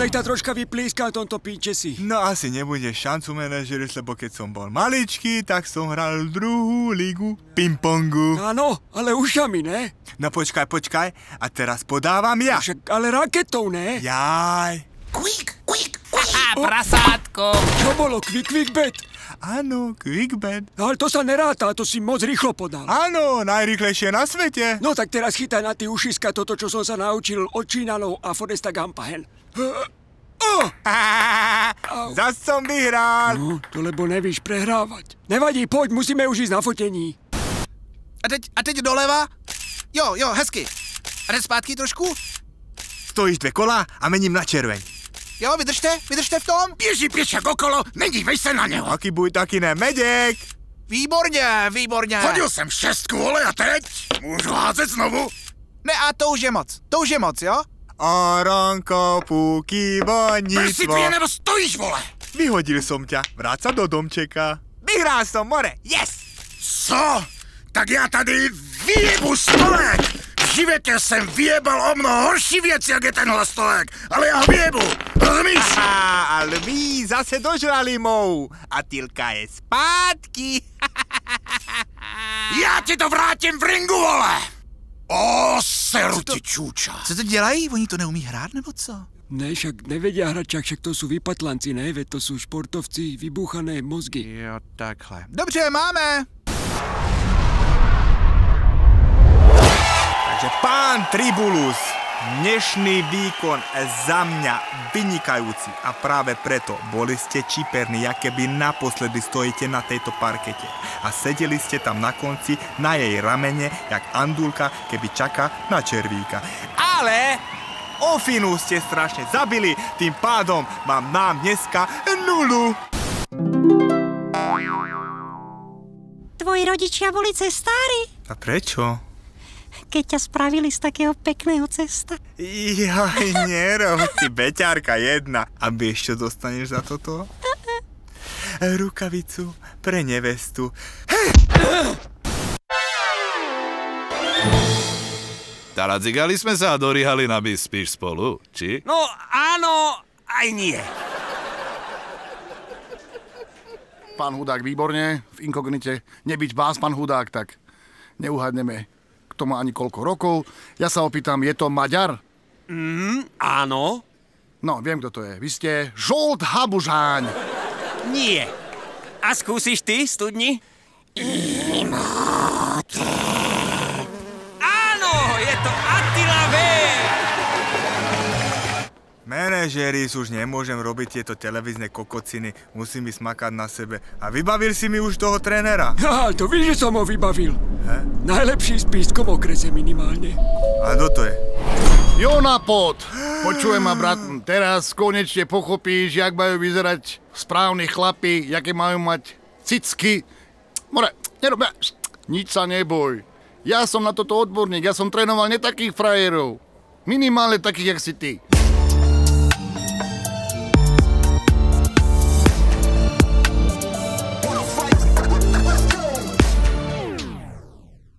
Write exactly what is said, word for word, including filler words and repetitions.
Nech ta troška vyplíská tomto píčesi. No asi nebude šancu, manažeris, lebo keď som bol maličký, tak som hral druhú ligu ping-pongu. Áno, ale ušami, ne? No počkaj, počkaj, a teraz podávam ja. Však, ale raketou, ne? Jaj. Quick, quick, quick. Aha, prasátko. Čo bolo, quick, quick bet? Áno, QuickBet. No ale to sa neráta, to si moc rýchlo podal. Áno, najrýchlejšie na svete. No tak teraz chytaj na ty ušiska toto, čo som sa naučil od Čínanov a Foresta Gumpa, hen. Zas som vyhrál. No, to lebo nevíš prehrávať. Nevadí, poď, musíme už ísť na fotení. A teď, a teď doleva. Jo, jo, hezky. A teď zpátky trošku. Stojíš dve kola a mením na červeň. Jo, vydržte, vydržte v tom. Běží pěšek okolo, nedívej se na něho. Taky buď, taky ne, Meděk. Výborně, výborně. Hodil jsem šestku, vole, a teď můžu házet znovu. Ne, a to už je moc, to už je moc, jo? Oronko, půky, voníctvo. Prsitvě, nebo stojíš, vole. Vyhodil jsem tě, vrát se do domčeka. Vyhrál jsem, more, yes. Co? Tak já tady vyjebu stolek. V životě jsem vyjebal o mnoho horší věc, jak je tenhle stolek, ale já ho vyjebu. Rozumíš? Aha, ale vy zase dožrali mou. Attilka je zpátky. Já ti to vrátím v ringu, vole. O, seru ti čůča. Co to dělají? Oni to neumí hrát, nebo co? Ne, však nevedia hrať, však to jsou vypatlanci, ne? Veď to jsou športovci, vybuchané mozgy. Jo, takhle. Dobře, máme. Takže pán Tribulus, dnešný výkon za mňa vynikajúci a práve preto boli ste čiperní, aké by naposledy stojíte na tejto parkete a sedeli ste tam na konci, na jej ramene, jak andulka, keby čaká na červíka. Ale ofinu ste strašne zabili, tým pádom mám nám dneska nulu. Tvoji rodičia boli cestári. A prečo? Keď ťa spravili z takého pekného cesta. Jaj, nerob, ty beťárka jedna. A vieš, čo dostaneš za toto? Rukavicu pre nevestu. Taracigali sme sa a dorihali na bis. Spíš spolu, či? No áno, aj nie. Pán Hudák, výborne, v inkognite. Nebyť vás, pán Hudák, tak neuhadneme. To má ani koľko rokov. Ja sa opýtam, je to Maďar? Mm, áno. No, viem, kto to je. Vy ste Žolt Habužáň. Nie. A skúsiš ty, studni? Áno, je to Attila V. Manažeris, už nemôžem robiť tieto televízne kokociny. Musím mi smakať na sebe. A vybavil si mi už toho trénera. Aha, to víš, že som ho vybavil. He? Najlepší s pískom okrese minimálne. A kto to je? Jonapod! Počujem ma, brat, teraz konečne pochopíš, jak majú vyzerať správni chlapi, jaké majú mať cicky. More, nerob, nič sa neboj. Ja som na toto odborník, ja som trénoval netakých frajerov. Minimálne takých, jak si ty.